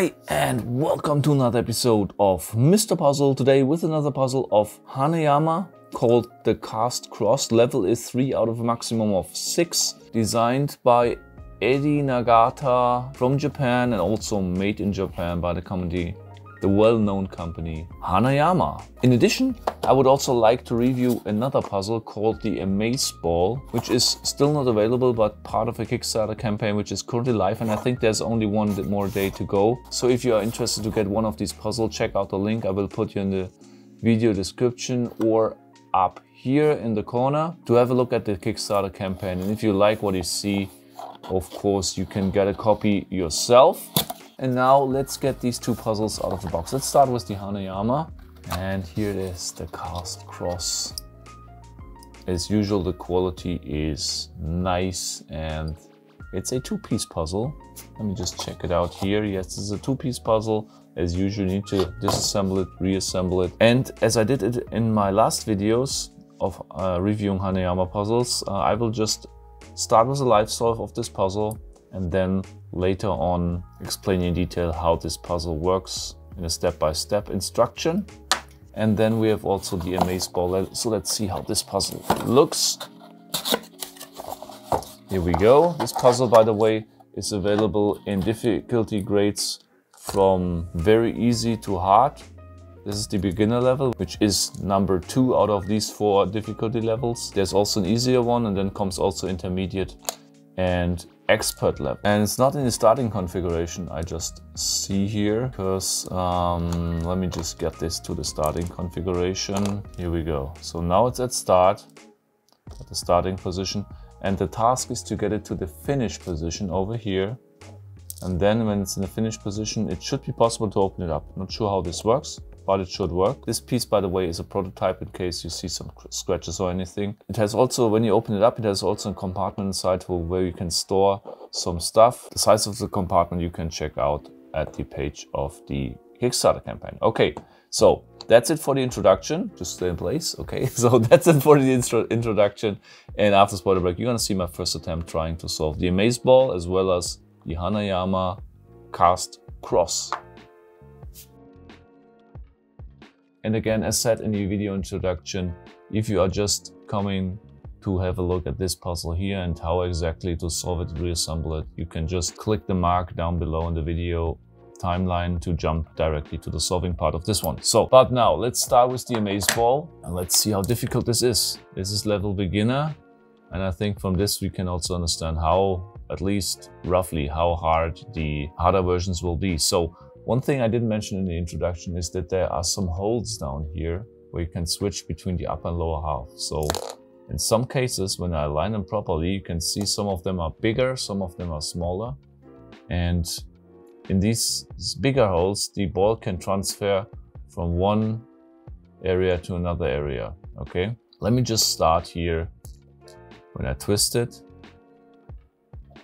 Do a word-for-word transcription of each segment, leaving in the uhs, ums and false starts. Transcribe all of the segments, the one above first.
Hi and welcome to another episode of Mister Puzzle, today with another puzzle of Hanayama called the Cast Cross. Level is three out of a maximum of six, designed by Eddie Nagata from Japan and also made in Japan by the company, the well-known company Hanayama. In addition, I would also like to review another puzzle called the Amazeballs, which is still not available but part of a Kickstarter campaign which is currently live, and I think there's only one more day to go. So if you are interested to get one of these puzzles, check out the link I will put you in the video description or up here in the corner to have a look at the Kickstarter campaign. And if you like what you see, of course you can get a copy yourself. And now let's get these two puzzles out of the box. Let's start with the Hanayama. And here it is, the Cast Cross. As usual, the quality is nice and it's a two-piece puzzle. Let me just check it out here. Yes, this is a two-piece puzzle. As usual, you need to disassemble it, reassemble it. And as I did it in my last videos of uh, reviewing Hanayama puzzles, uh, I will just start with a live solve of this puzzle and then later on explain in detail how this puzzle works in a step-by-step instruction. And then we have also the Amazeballs, so let's see how this puzzle looks. Here we go. This puzzle, by the way, is available in difficulty grades from very easy to hard. This is the beginner level, which is number two out of these four difficulty levels. There's also an easier one, and then comes also intermediate and expert level. And it's not in the starting configuration I just see here, because um, let me just get this to the starting configuration. Here we go. So now it's at start, at the starting position, and the task is to get it to the finish position over here. And then when it's in the finish position, it should be possible to open it up. Not sure how this works, but it should work. This piece, by the way, is a prototype in case you see some scratches or anything. It has also, when you open it up, it has also a compartment inside where you can store some stuff. The size of the compartment you can check out at the page of the Kickstarter campaign. Okay, so that's it for the introduction. Just stay in place, okay? So that's it for the intro introduction. And after spoiler break, you're gonna see my first attempt trying to solve the Amazeballs as well as the Hanayama Cast Cross. And again, as said in the video introduction, if you are just coming to have a look at this puzzle here and how exactly to solve it, reassemble it, you can just click the mark down below in the video timeline to jump directly to the solving part of this one. So, but now let's start with the Amazeballs and let's see how difficult this is. This is level beginner, and I think from this we can also understand how, at least roughly, how hard the harder versions will be. So, one thing I didn't mention in the introduction is that there are some holes down here where you can switch between the upper and lower half. So in some cases, when I align them properly, you can see some of them are bigger, some of them are smaller. And in these bigger holes, the ball can transfer from one area to another area, okay? Let me just start here. When I twist it,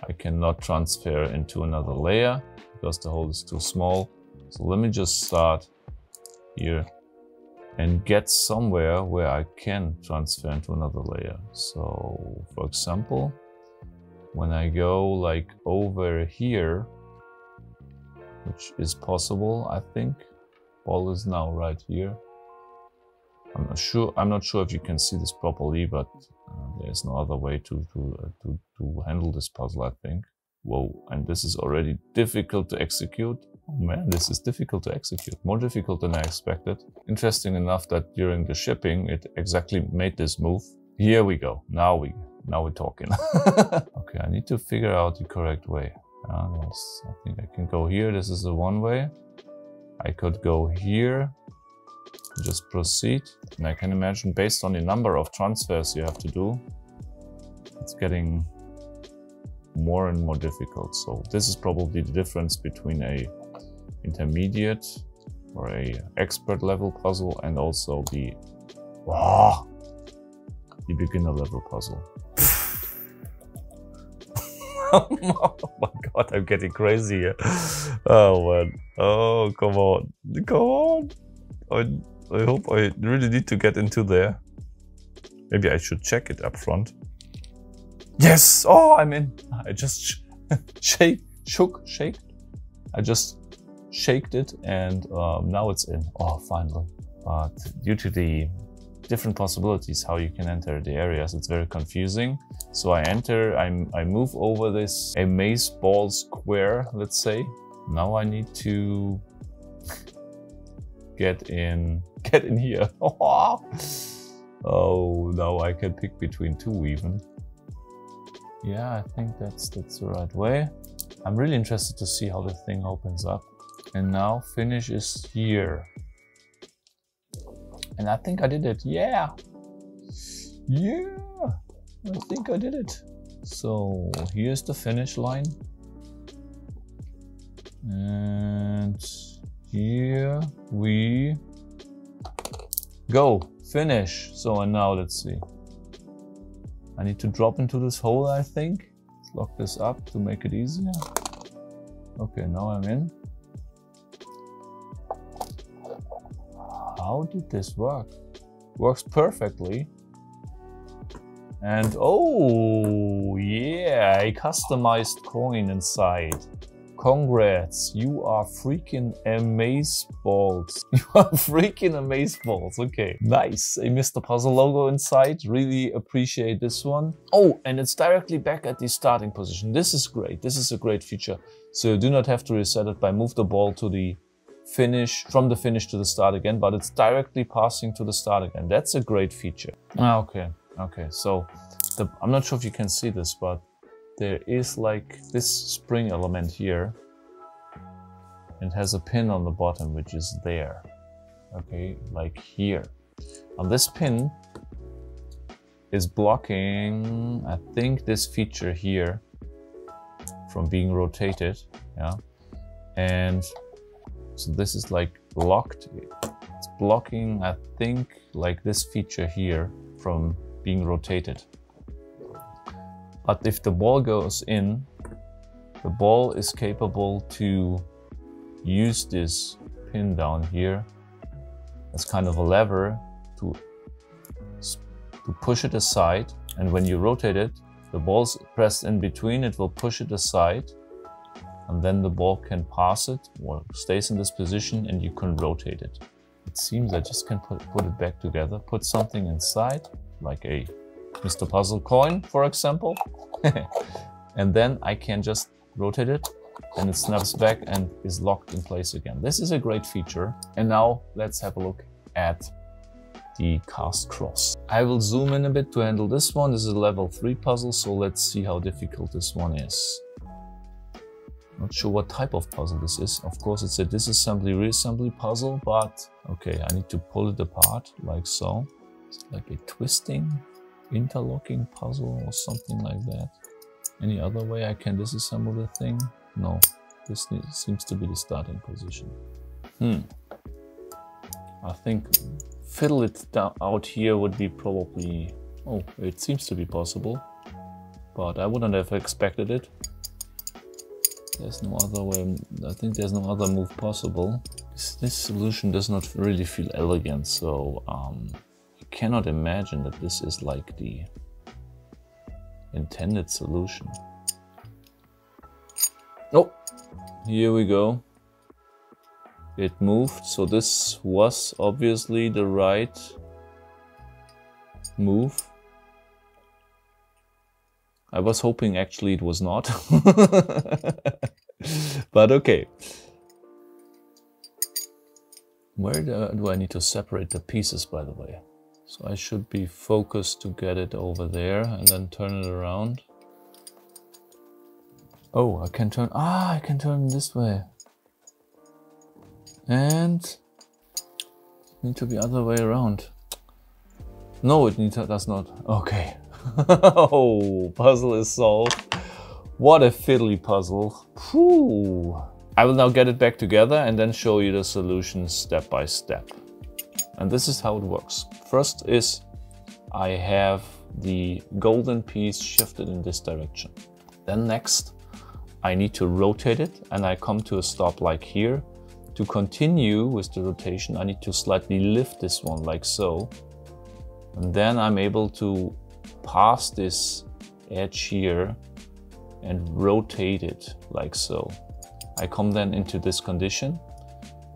I cannot transfer into another layer because the hole is too small. So let me just start here and get somewhere where I can transfer into another layer. So for example, when I go like over here, which is possible, I think. Ball is now right here. I'm not sure, I'm not sure if you can see this properly, but uh, there's no other way to, to, uh, to, to handle this puzzle, I think. Whoa, and this is already difficult to execute. Oh man, this is difficult to execute. More difficult than I expected. Interesting enough that during the shipping, it exactly made this move. Here we go. Now, we, now we're talking. Okay, I need to figure out the correct way. Uh, yes, I think I can go here. This is the one way. I could go here. Just proceed. And I can imagine based on the number of transfers you have to do, it's getting more and more difficult. So this is probably the difference between a intermediate or a expert level puzzle and also the oh, the beginner level puzzle. Oh my god, I'm getting crazy here. Oh man, oh come on, come on. I, I hope I really need to get into there. Maybe I should check it up front. Yes! Oh, I'm in. I just sh shake, shook, shake. I just shaked it, and um, now it's in. Oh, finally. But due to the different possibilities how you can enter the areas, it's very confusing. So I enter, I'm, I move over this Amazeball square, let's say. Now I need to get in, get in here. Oh, now I can pick between two even. Yeah, I think that's, that's the right way. I'm really interested to see how the thing opens up. And now finish is here. And I think I did it, yeah. Yeah, I think I did it. So here's the finish line. And here we go, finish. So, and now let's see. I need to drop into this hole, I think. Let's lock this up to make it easier. Okay, now I'm in. How did this work? Works perfectly. And oh, yeah, a customized coin inside. Congrats, you are freaking Amazeballs. You are freaking Amazeballs, okay. Nice, I missed the puzzle logo inside. Really appreciate this one. Oh, and it's directly back at the starting position. This is great, this is a great feature. So you do not have to reset it by move the ball to the finish, from the finish to the start again, but it's directly passing to the start again. That's a great feature. Ah, okay, okay, so the, I'm not sure if you can see this, but there is like this spring element here. It has a pin on the bottom, which is there. Okay, like here. And this pin is blocking, I think, this feature here from being rotated, yeah. And so this is like blocked. It's blocking, I think, like this feature here from being rotated. But if the ball goes in, the ball is capable to use this pin down here as kind of a lever to, to push it aside. And when you rotate it, the ball's pressed in between, it will push it aside. And then the ball can pass it, or stays in this position, and you can rotate it. It seems I just can put, put it back together, put something inside, like a Mister Puzzle coin, for example. And then I can just rotate it and it snaps back and is locked in place again. This is a great feature. And now let's have a look at the Cast Cross. I will zoom in a bit to handle this one. This is a level three puzzle, so let's see how difficult this one is. Not sure what type of puzzle this is. Of course, it's a disassembly, reassembly puzzle, but okay, I need to pull it apart like so. It's like a twisting, interlocking puzzle or something like that. Any other way I can disassemble the thing? No, this seems to be the starting position. Hmm. I think fiddle it down out here would be probably... Oh, it seems to be possible, but I wouldn't have expected it. There's no other way, I think there's no other move possible. This, this solution does not really feel elegant, so um, I cannot imagine that this is like the intended solution. Oh, here we go. It moved, so this was obviously the right move. I was hoping actually it was not, but okay. Where do I need to separate the pieces, by the way? So I should be focused to get it over there and then turn it around. Oh, I can turn, ah, I can turn this way. And need to be other way around. No, it needs, that's not, okay. Oh, puzzle is solved. What a fiddly puzzle. Whew. I will now get it back together and then show you the solution step by step. And this is how it works. First is I have the golden piece shifted in this direction. Then next, I need to rotate it and I come to a stop like here. To continue with the rotation, I need to slightly lift this one like so. And then I'm able to pass this edge here and rotate it like so. I come then into this condition.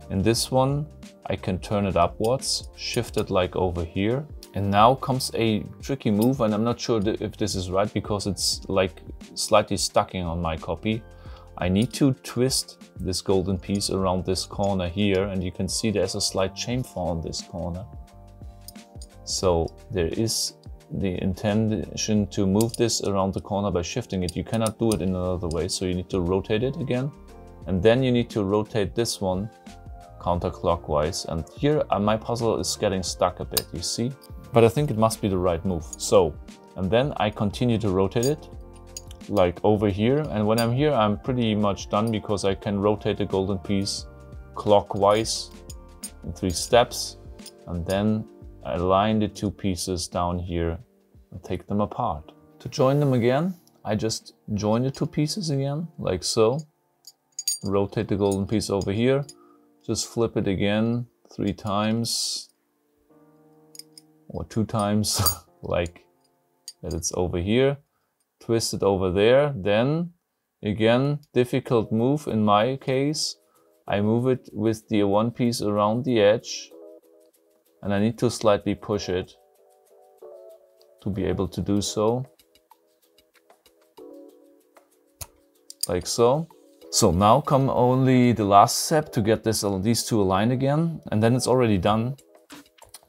In this one, I can turn it upwards, shift it like over here. And now comes a tricky move, and I'm not sure if this is right because it's like slightly stacking on my copy. I need to twist this golden piece around this corner here, and you can see there's a slight chamfer on this corner. So there is the intention to move this around the corner by shifting it. You cannot do it in another way, so you need to rotate it again. And then you need to rotate this one counterclockwise. And here my puzzle is getting stuck a bit, you see? But I think it must be the right move. So, and then I continue to rotate it like over here, and when I'm here I'm pretty much done because I can rotate the golden piece clockwise in three steps, and then I align the two pieces down here and take them apart. To join them again, I just join the two pieces again like so, rotate the golden piece over here, just flip it again three times or two times like that, it's over here. Twist it over there, then again, difficult move in my case. I move it with the one piece around the edge, and I need to slightly push it to be able to do so. Like so. So now come only the last step to get this, these two aligned again, and then it's already done.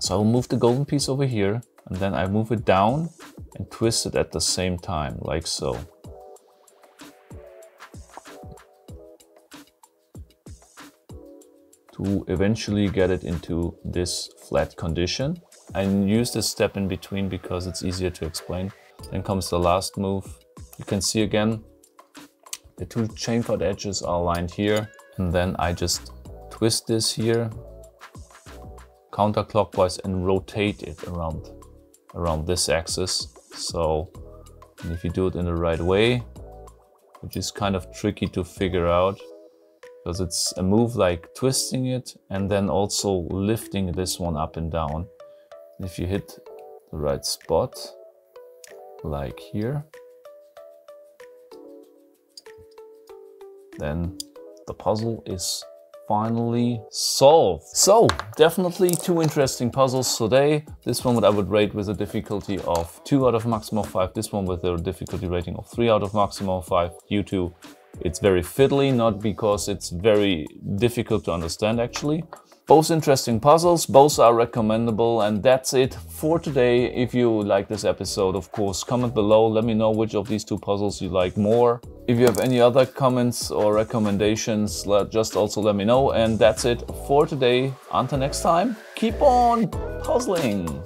So I'll move the golden piece over here, and then I move it down and twist it at the same time, like so. To eventually get it into this flat condition. I use this step in between because it's easier to explain. Then comes the last move. You can see again, the two chamfered edges are aligned here. And then I just twist this here counterclockwise and rotate it around around this axis. So, and if you do it in the right way, which is kind of tricky to figure out because it's a move like twisting it and then also lifting this one up and down. If you hit the right spot, like here, then the puzzle is finally solved. So definitely two interesting puzzles today. This one I would rate with a difficulty of two out of maximum of five. This one with a difficulty rating of three out of maximum of five. Due to it's very fiddly, not because it's very difficult to understand actually. Both interesting puzzles, both are recommendable, and that's it for today. If you like this episode, of course, comment below. Let me know which of these two puzzles you like more. If you have any other comments or recommendations, let, just also let me know. And that's it for today. Until next time, keep on puzzling!